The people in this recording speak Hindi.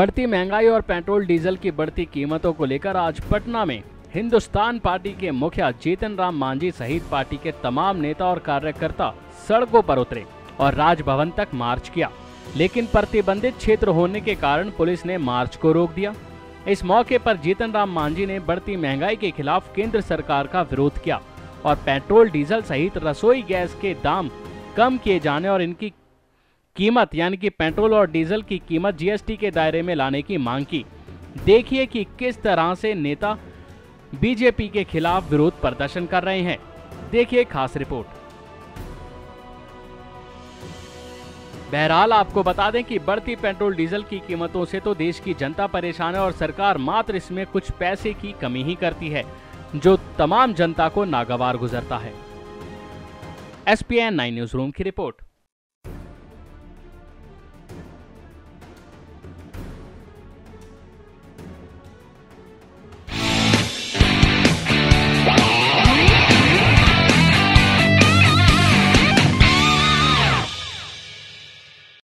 बढ़ती महंगाई और पेट्रोल डीजल की बढ़ती कीमतों को लेकर आज पटना में हिंदुस्तान पार्टी के मुखिया जीतन राम मांझी सहित पार्टी के तमाम नेता और कार्यकर्ता सड़कों पर उतरे और राजभवन तक मार्च किया, लेकिन प्रतिबंधित क्षेत्र होने के कारण पुलिस ने मार्च को रोक दिया। इस मौके पर जीतन राम मांझी ने बढ़ती महंगाई के खिलाफ केंद्र सरकार का विरोध किया और पेट्रोल डीजल सहित रसोई गैस के दाम कम किए जाने और इनकी कीमत यानी कि पेट्रोल और डीजल की कीमत जीएसटी के दायरे में लाने की मांग की। देखिए कि किस तरह से नेता बीजेपी के खिलाफ विरोध प्रदर्शन कर रहे हैं, देखिए खास रिपोर्ट। बहरहाल आपको बता दें कि बढ़ती पेट्रोल डीजल की कीमतों से तो देश की जनता परेशान है और सरकार मात्र इसमें कुछ पैसे की कमी ही करती है, जो तमाम जनता को नागवार गुजरता है। एसपीएन 9 न्यूज़ रूम की रिपोर्ट।